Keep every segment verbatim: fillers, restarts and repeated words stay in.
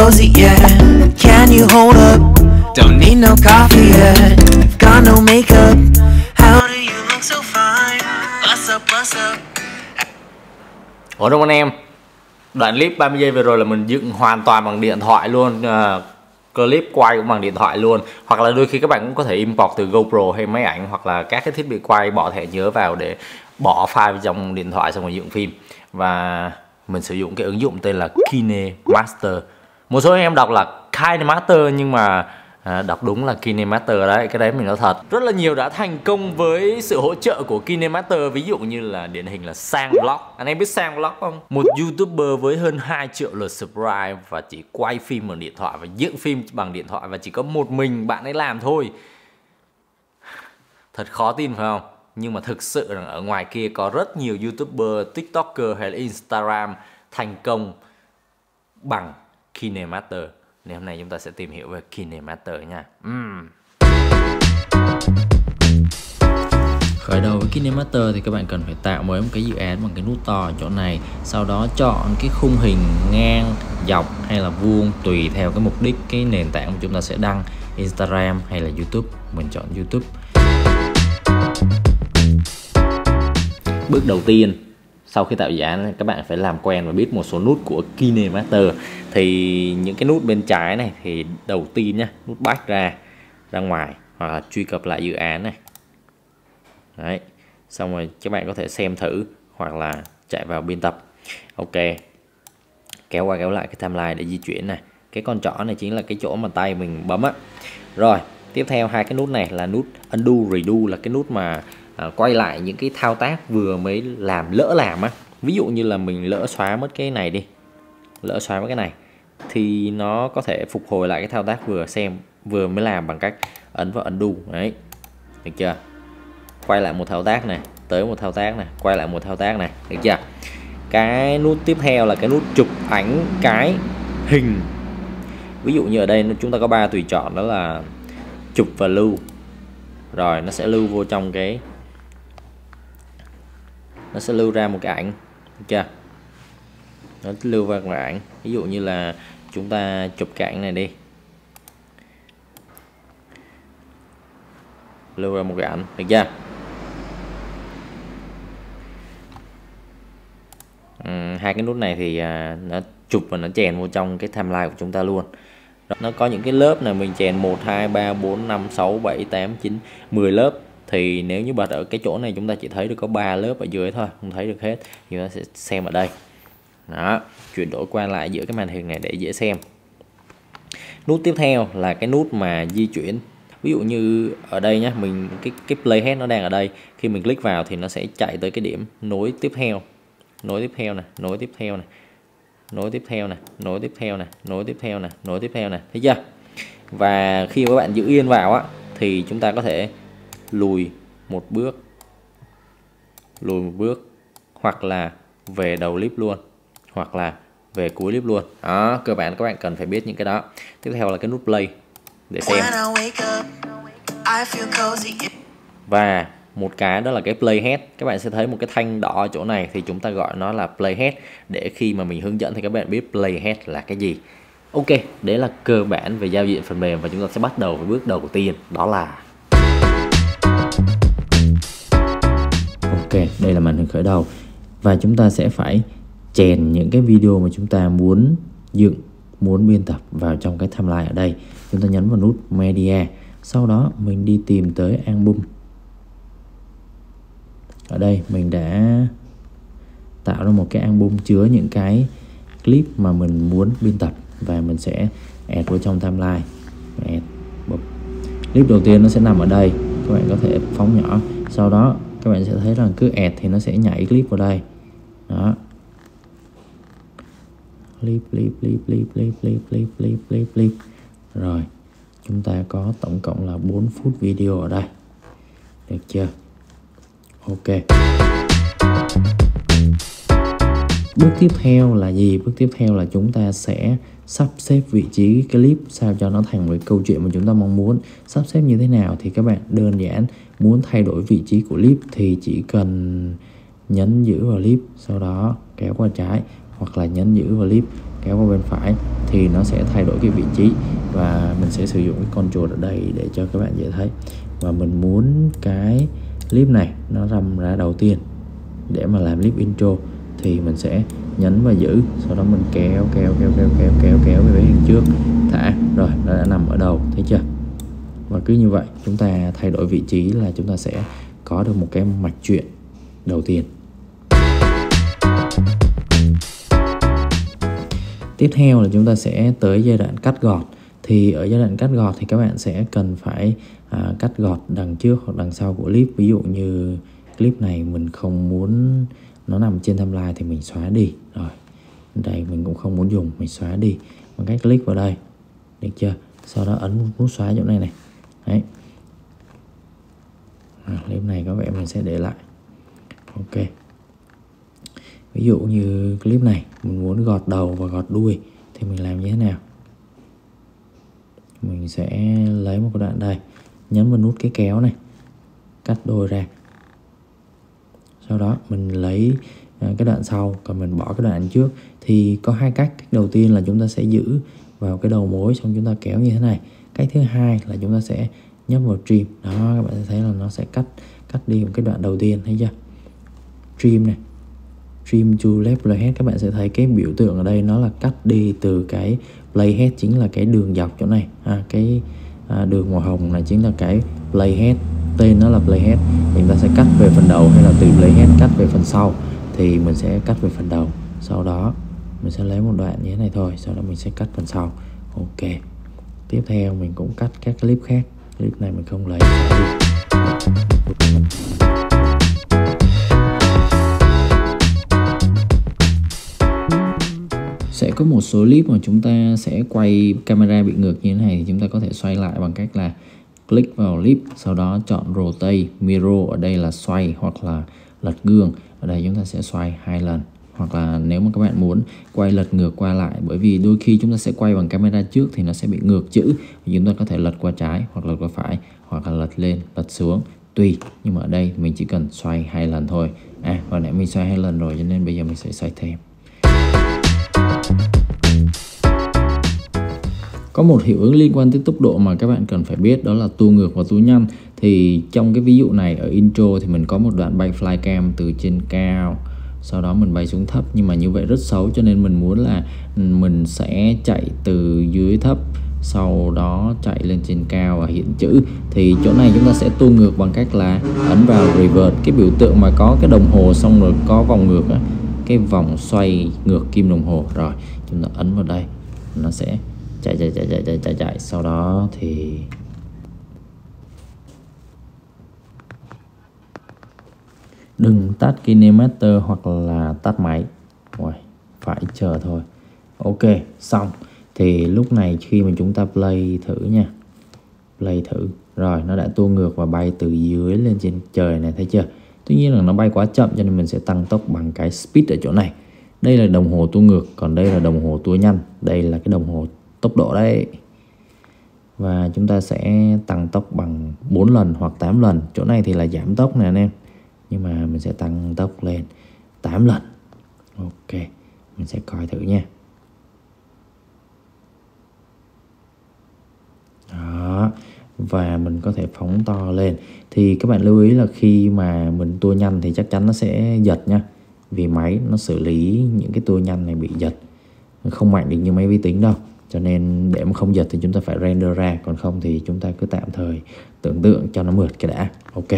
cozy yet. Can you hold up? Don't need no coffee yet. Got no makeup. How do you look so fine? What's up, what's up? Ủa đúng anh em. Đoạn clip ba mươi giây vừa rồi là mình dựng hoàn toàn bằng điện thoại luôn. uh, Clip quay cũng bằng điện thoại luôn. Hoặc là đôi khi các bạn cũng có thể import từ GoPro hay máy ảnh, hoặc là các cái thiết bị quay bỏ thẻ nhớ vào để bỏ file trong điện thoại xong rồi dựng phim. Và mình sử dụng cái ứng dụng tên là KineMaster. Một số em đọc là KineMaster nhưng mà à, đọc đúng là KineMaster đấy, cái đấy mình nói thật. Rất là nhiều đã thành công với sự hỗ trợ của KineMaster. Ví dụ như là điển hình là Sang Vlog. Anh em biết Sang Vlog không? Một YouTuber với hơn hai triệu lượt subscribe và chỉ quay phim bằng điện thoại và dựng phim bằng điện thoại, và chỉ có một mình bạn ấy làm thôi. Thật khó tin phải không? Nhưng mà thực sự là ở ngoài kia có rất nhiều YouTuber, TikToker hay là Instagram thành công bằng KineMaster. Ngày hôm nay chúng ta sẽ tìm hiểu về KineMaster nha. uhm. Khởi đầu với KineMaster thì các bạn cần phải tạo mới một cái dự án bằng cái nút to ở chỗ này. Sau đó chọn cái khung hình ngang, dọc hay là vuông tùy theo cái mục đích, cái nền tảng mà chúng ta sẽ đăng, Instagram hay là YouTube. Mình chọn YouTube. Bước đầu tiên sau khi tạo dự án, các bạn phải làm quen và biết một số nút của KineMaster. Thì những cái nút bên trái này thì đầu tiên nhá, nút back ra ra ngoài hoặc là truy cập lại dự án này. Đấy, xong rồi các bạn có thể xem thử hoặc là chạy vào biên tập. Ok, kéo qua kéo lại cái timeline để di chuyển này. Cái con trỏ này chính là cái chỗ mà tay mình bấm á. Rồi tiếp theo hai cái nút này là nút undo, redo, là cái nút mà quay lại những cái thao tác vừa mới làm, lỡ làm á. Ví dụ như là mình lỡ xóa mất cái này đi, lỡ xóa mất cái này thì nó có thể phục hồi lại cái thao tác vừa xem vừa mới làm bằng cách ấn vào undo. Đấy, được chưa? Quay lại một thao tác này, tới một thao tác này, quay lại một thao tác này, được chưa? Cái nút tiếp theo là cái nút chụp ảnh cái hình. Ví dụ như ở đây chúng ta có ba tùy chọn, đó là chụp và lưu. Rồi nó sẽ lưu vô trong cái, nó sẽ lưu ra một cái ảnh, được chưa? Nó lưu vào một cái ảnh. Ví dụ như là chúng ta chụp cái ảnh này đi, lưu ra một cái ảnh, được chưa? Ừ, hai cái nút này thì à, nó chụp và nó chèn vô trong cái timeline của chúng ta luôn. Nó có những cái lớp này mình chèn một, hai, ba, bốn, năm, sáu, bảy, tám, chín, mười lớp. Thì nếu như bật ở cái chỗ này chúng ta chỉ thấy được có ba lớp ở dưới thôi, không thấy được hết. Chúng ta sẽ xem ở đây. Đó, chuyển đổi qua lại giữa cái màn hình này để dễ xem. Nút tiếp theo là cái nút mà di chuyển. Ví dụ như ở đây nhá, mình cái cái playhead nó đang ở đây. Khi mình click vào thì nó sẽ chạy tới cái điểm nối tiếp theo. Nối tiếp theo này, nối tiếp theo này. Nối tiếp theo này, nối tiếp theo này, nối tiếp theo này, nối tiếp theo này, thấy chưa? Và khi các bạn giữ yên vào á thì chúng ta có thể lùi một bước, lùi một bước, hoặc là về đầu clip luôn, hoặc là về cuối clip luôn. Đó, cơ bản các bạn cần phải biết những cái đó. Tiếp theo là cái nút play để xem. Và một cái đó là cái playhead. Các bạn sẽ thấy một cái thanh đỏ ở chỗ này thì chúng ta gọi nó là playhead. Để khi mà mình hướng dẫn thì các bạn biết playhead là cái gì. Ok, đấy là cơ bản về giao diện phần mềm. Và chúng ta sẽ bắt đầu với bước đầu tiên, đó là ok, đây là màn hình khởi đầu. Và chúng ta sẽ phải chèn những cái video mà chúng ta muốn dựng, muốn biên tập vào trong cái timeline ở đây. Chúng ta nhấn vào nút media. Sau đó mình đi tìm tới album. Ở đây mình đã tạo ra một cái album chứa những cái clip mà mình muốn biên tập. Và mình sẽ add vào trong timeline. Add. Clip đầu tiên nó sẽ nằm ở đây. Các bạn có thể phóng nhỏ. Sau đó các bạn sẽ thấy rằng cứ add thì nó sẽ nhảy clip vào đây. Đó. Clip, clip, clip, clip, clip, clip, clip, clip, clip, clip. Rồi. Chúng ta có tổng cộng là bốn phút video ở đây. Được chưa? Ok. Bước tiếp theo là gì? Bước tiếp theo là chúng ta sẽ sắp xếp vị trí clip sao cho nó thành một câu chuyện mà chúng ta mong muốn. Sắp xếp như thế nào thì các bạn đơn giản muốn thay đổi vị trí của clip thì chỉ cần nhấn giữ vào clip, sau đó kéo qua trái, hoặc là nhấn giữ vào clip, kéo qua bên phải thì nó sẽ thay đổi cái vị trí, và mình sẽ sử dụng cái control ở đây để cho các bạn dễ thấy. Và mình muốn cái clip này nó râm ra đầu tiên để mà làm clip intro, thì mình sẽ nhấn và giữ, sau đó mình kéo kéo kéo kéo kéo kéo kéo về phía trước, thả, rồi nó đã nằm ở đầu, thấy chưa? Và cứ như vậy chúng ta thay đổi vị trí là chúng ta sẽ có được một cái mạch truyện đầu tiên. Tiếp theo là chúng ta sẽ tới giai đoạn cắt gọt. Thì ở giai đoạn cắt gọt thì các bạn sẽ cần phải à, cắt gọt đằng trước hoặc đằng sau của clip. Ví dụ như clip này mình không muốn nó nằm trên timeline thì mình xóa đi. Rồi, đây mình cũng không muốn dùng, mình xóa đi bằng cách click vào đây, được chưa? Sau đó ấn nút xóa chỗ này này. Đấy. À, clip này có vẻ mình sẽ để lại. Ok. Ví dụ như clip này mình muốn gọt đầu và gọt đuôi thì mình làm như thế nào? Mình sẽ lấy một cái đoạn đây, nhấn vào nút cái kéo này, cắt đôi ra. Sau đó mình lấy cái đoạn sau, còn mình bỏ cái đoạn trước. Thì có hai cách. Cách đầu tiên là chúng ta sẽ giữ vào cái đầu mối, xong chúng ta kéo như thế này. Cách thứ hai là chúng ta sẽ nhấp vào trim. Đó, các bạn sẽ thấy là nó sẽ cắt cắt đi một cái đoạn đầu tiên, thấy chưa? Trim này, trim to left playhead. Các bạn sẽ thấy cái biểu tượng ở đây nó là cắt đi từ cái playhead, chính là cái đường dọc chỗ này, à, cái à, đường màu hồng này chính là cái playhead, tên nó là playhead. Chúng ta sẽ cắt về phần đầu, hay là từ playhead cắt về phần sau, thì mình sẽ cắt về phần đầu. Sau đó mình sẽ lấy một đoạn như thế này thôi, sau đó mình sẽ cắt phần sau. Ok. Tiếp theo mình cũng cắt các clip khác. Clip này mình không lấy. Sẽ có một số clip mà chúng ta sẽ quay camera bị ngược như thế này, thì chúng ta có thể xoay lại bằng cách là click vào clip, sau đó chọn rotate, mirror ở đây là xoay, hoặc là lật gương, ở đây chúng ta sẽ xoay hai lần. Hoặc là nếu mà các bạn muốn quay lật ngược qua lại, bởi vì đôi khi chúng ta sẽ quay bằng camera trước thì nó sẽ bị ngược chữ, chúng ta có thể lật qua trái hoặc lật qua phải, hoặc là lật lên lật xuống tùy. Nhưng mà ở đây mình chỉ cần xoay hai lần thôi. À, hồi nãy mình xoay hai lần rồi cho nên bây giờ mình sẽ xoay thêm. Có một hiệu ứng liên quan tới tốc độ mà các bạn cần phải biết, đó là tua ngược và tua nhanh. Thì trong cái ví dụ này ở intro thì mình có một đoạn bay flycam từ trên cao, sau đó mình bay xuống thấp, nhưng mà như vậy rất xấu, cho nên mình muốn là mình sẽ chạy từ dưới thấp, sau đó chạy lên trên cao và hiện chữ. Thì chỗ này chúng ta sẽ tua ngược bằng cách là ấn vào revert, cái biểu tượng mà có cái đồng hồ xong rồi có vòng ngược, cái vòng xoay ngược kim đồng hồ. Rồi chúng ta ấn vào đây, nó sẽ chạy chạy chạy chạy chạy chạy chạy, sau đó thì đừng tắt KineMaster hoặc là tắt máy. Ôi, phải chờ thôi. Ok, xong. Thì lúc này khi mà chúng ta play thử nha, play thử, rồi nó đã tua ngược và bay từ dưới lên trên trời này, thấy chưa? Tuy nhiên là nó bay quá chậm cho nên mình sẽ tăng tốc bằng cái speed ở chỗ này. Đây là đồng hồ tua ngược, còn đây là đồng hồ tua nhanh, đây là cái đồng hồ tốc độ đấy. Và chúng ta sẽ tăng tốc bằng bốn lần hoặc tám lần. Chỗ này thì là giảm tốc nè anh em, nhưng mà mình sẽ tăng tốc lên tám lần. Ok, mình sẽ coi thử nha. Đó, và mình có thể phóng to lên. Thì các bạn lưu ý là khi mà mình tua nhanh thì chắc chắn nó sẽ giật nha, vì máy nó xử lý những cái tua nhanh này bị giật, không mạnh được như máy vi tính đâu. Cho nên để mà không giật thì chúng ta phải render ra, còn không thì chúng ta cứ tạm thời tưởng tượng cho nó mượt cái đã. Ok.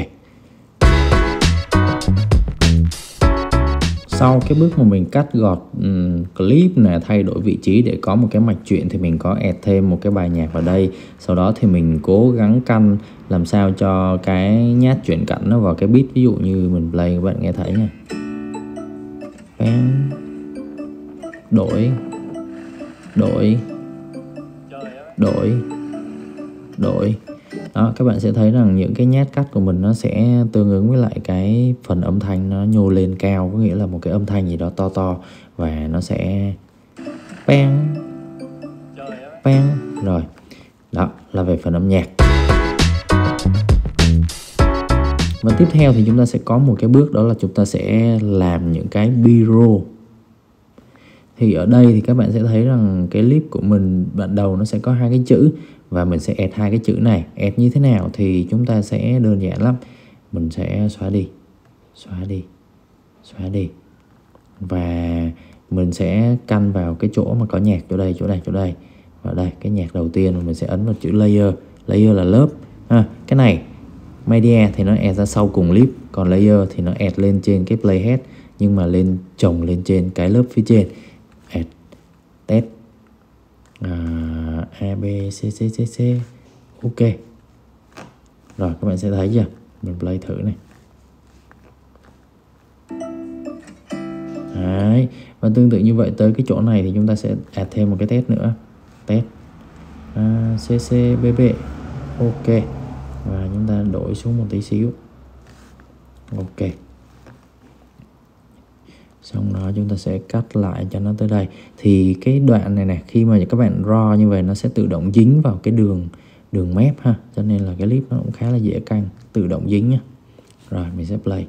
Sau cái bước mà mình cắt gọt um, clip này, thay đổi vị trí để có một cái mạch truyện, thì mình có add thêm một cái bài nhạc vào đây. Sau đó thì mình cố gắng căn làm sao cho cái nhát chuyển cảnh nó vào cái beat. Ví dụ như mình play, các bạn nghe thấy nha, đổi đổi đổi đổi. Đó, các bạn sẽ thấy rằng những cái nhát cắt của mình nó sẽ tương ứng với lại cái phần âm thanh nó nhô lên cao, có nghĩa là một cái âm thanh gì đó to to, và nó sẽ bang bang. Rồi, đó là về phần âm nhạc. Và tiếp theo thì chúng ta sẽ có một cái bước, đó là chúng ta sẽ làm những cái B-roll. Thì ở đây thì các bạn sẽ thấy rằng cái clip của mình ban đầu nó sẽ có hai cái chữ và mình sẽ add hai cái chữ này. Add như thế nào thì chúng ta sẽ đơn giản lắm. Mình sẽ xóa đi, xóa đi, xóa đi. Và mình sẽ căn vào cái chỗ mà có nhạc, chỗ đây, chỗ đây, chỗ đây. Và đây, cái nhạc đầu tiên mình sẽ ấn vào chữ layer. Layer là lớp. À, cái này media thì nó add ra sau cùng clip, còn layer thì nó add lên trên cái playhead, nhưng mà lên chồng lên trên cái lớp phía trên. Add test à, a b c c c c. Ok. Rồi các bạn sẽ thấy chưa? Mình play thử này. Đấy. Và tương tự như vậy tới cái chỗ này thì chúng ta sẽ add thêm một cái test nữa. Test à, ccbb. Ok. Và chúng ta đổi xuống một tí xíu. Ok. Xong đó chúng ta sẽ cắt lại cho nó tới đây. Thì cái đoạn này nè, khi mà các bạn draw như vậy nó sẽ tự động dính vào cái đường đường mép ha. Cho nên là cái clip nó cũng khá là dễ căng, tự động dính nha. Rồi mình sẽ play.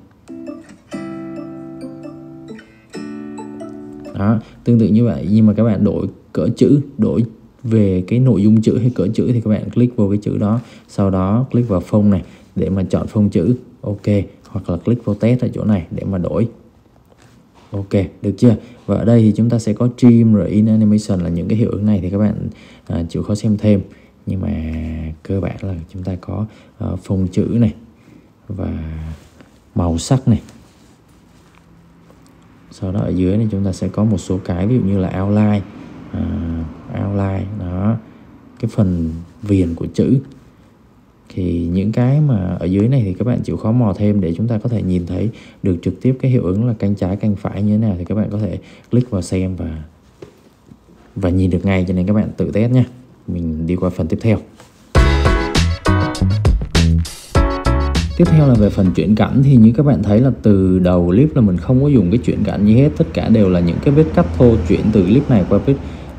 Đó, tương tự như vậy, nhưng mà các bạn đổi cỡ chữ, đổi về cái nội dung chữ hay cỡ chữ thì các bạn click vô cái chữ đó, sau đó click vào phông này để mà chọn phông chữ. Ok, hoặc là click vô test ở chỗ này để mà đổi. Ok, được chưa? Và ở đây thì chúng ta sẽ có trim rồi in animation, là những cái hiệu ứng này thì các bạn à, chịu khó xem thêm. Nhưng mà cơ bản là chúng ta có à, phông chữ này và màu sắc này. Sau đó ở dưới này chúng ta sẽ có một số cái ví dụ như là outline, uh, outline đó, cái phần viền của chữ. Thì những cái mà ở dưới này thì các bạn chịu khó mò thêm để chúng ta có thể nhìn thấy được trực tiếp cái hiệu ứng là cánh trái cánh phải như thế nào, thì các bạn có thể click vào xem và và nhìn được ngay, cho nên các bạn tự test nha. Mình đi qua phần tiếp theo. Tiếp theo là về phần chuyển cảnh, thì như các bạn thấy là từ đầu clip là mình không có dùng cái chuyển cảnh gì hết, tất cả đều là những cái vết cắt thô chuyển từ clip này qua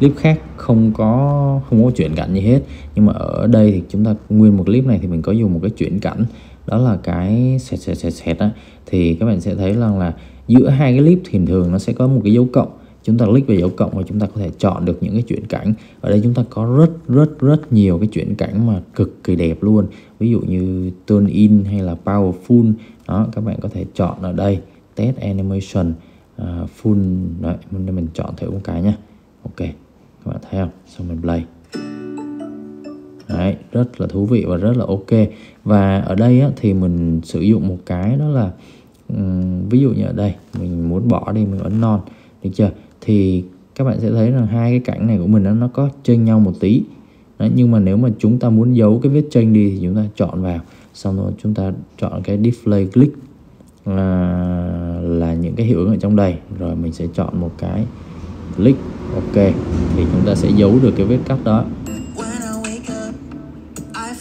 clip khác, không có không có chuyển cảnh gì hết. Nhưng mà ở đây thì chúng ta nguyên một clip này thì mình có dùng một cái chuyển cảnh, đó là cái sẹt sẹt sẹt sẹt á. Thì các bạn sẽ thấy rằng là, là giữa hai cái clip thì thường nó sẽ có một cái dấu cộng, chúng ta click vào dấu cộng và chúng ta có thể chọn được những cái chuyển cảnh. Ở đây chúng ta có rất rất rất nhiều cái chuyển cảnh mà cực kỳ đẹp luôn, ví dụ như turn in hay là powerful đó, các bạn có thể chọn ở đây test animation uh, full đấy, mình, mình chọn thử một cái nha. Ok, các bạn thấy không? Xong mình play. Đấy, rất là thú vị và rất là ok. Và ở đây á, thì mình sử dụng một cái đó là um, ví dụ như ở đây mình muốn bỏ đi, mình ấn non, được chưa? Thì các bạn sẽ thấy là hai cái cảnh này của mình nó, nó có chênh nhau một tí. Đấy, nhưng mà nếu mà chúng ta muốn giấu cái vết chênh đi thì chúng ta chọn vào, xong rồi chúng ta chọn cái display click là, là những cái hiệu ứng ở trong đây. Rồi mình sẽ chọn một cái click. Ok, thì chúng ta sẽ giấu được cái vết cắt đó.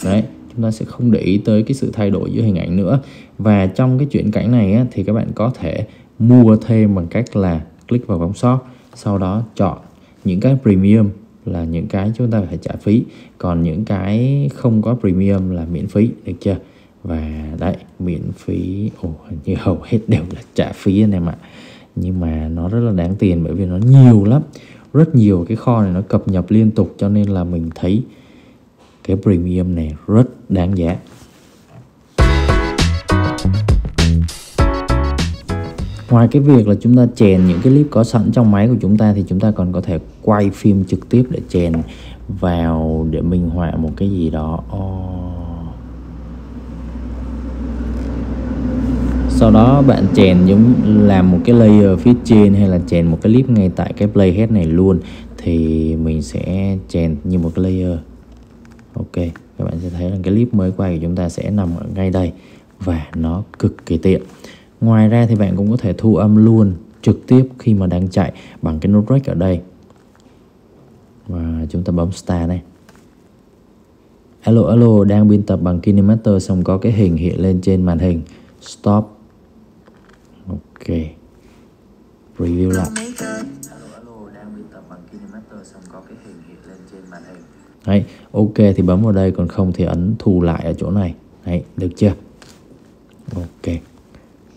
Đấy, chúng ta sẽ không để ý tới cái sự thay đổi giữa hình ảnh nữa. Và trong cái chuyển cảnh này á, thì các bạn có thể mua thêm bằng cách là click vào vòng shop, sau đó chọn những cái premium là những cái chúng ta phải trả phí, còn những cái không có premium là miễn phí, được chưa? Và đấy, miễn phí ồ, hình như hầu hết đều là trả phí anh em ạ. Nhưng mà nó rất là đáng tiền, bởi vì nó nhiều lắm, rất nhiều cái kho này nó cập nhật liên tục, cho nên là mình thấy cái premium này rất đáng giá. Ngoài cái việc là chúng ta chèn những cái clip có sẵn trong máy của chúng ta thì chúng ta còn có thể quay phim trực tiếp để chèn vào để minh họa một cái gì đó. Oh. Sau đó bạn chèn giống làm một cái layer phía trên hay là chèn một cái clip ngay tại cái playhead này luôn, thì mình sẽ chèn như một cái layer. Ok, các bạn sẽ thấy là cái clip mới quay của chúng ta sẽ nằm ở ngay đây và nó cực kỳ tiện. Ngoài ra thì bạn cũng có thể thu âm luôn trực tiếp khi mà đang chạy bằng cái nút rec ở đây. Và chúng ta bấm Start này. Alo, alo, đang biên tập bằng KineMaster, xong có cái hình hiện lên trên màn hình. Stop. Ok. Review lại. Đấy, ok thì bấm vào đây, còn không thì ấn thu lại ở chỗ này. Đấy, được chưa? Ok.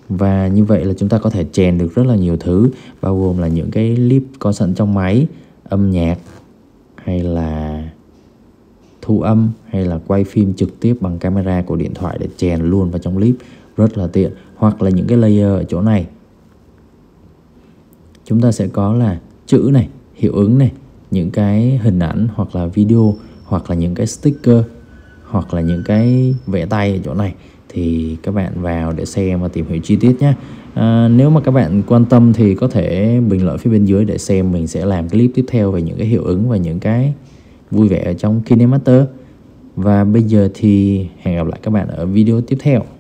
Và như vậy là chúng ta có thể chèn được rất là nhiều thứ, bao gồm là những cái clip có sẵn trong máy, âm nhạc, hay là thu âm, hay là quay phim trực tiếp bằng camera của điện thoại để chèn luôn vào trong clip, rất là tiện. Hoặc là những cái layer ở chỗ này, chúng ta sẽ có là chữ này, hiệu ứng này, những cái hình ảnh hoặc là video, hoặc là những cái sticker, hoặc là những cái vẽ tay ở chỗ này. Thì các bạn vào để xem và tìm hiểu chi tiết nhé. à, Nếu mà các bạn quan tâm thì có thể bình luận phía bên dưới để xem mình sẽ làm clip tiếp theo về những cái hiệu ứng và những cái vui vẻ ở trong KineMaster. Và bây giờ thì hẹn gặp lại các bạn ở video tiếp theo.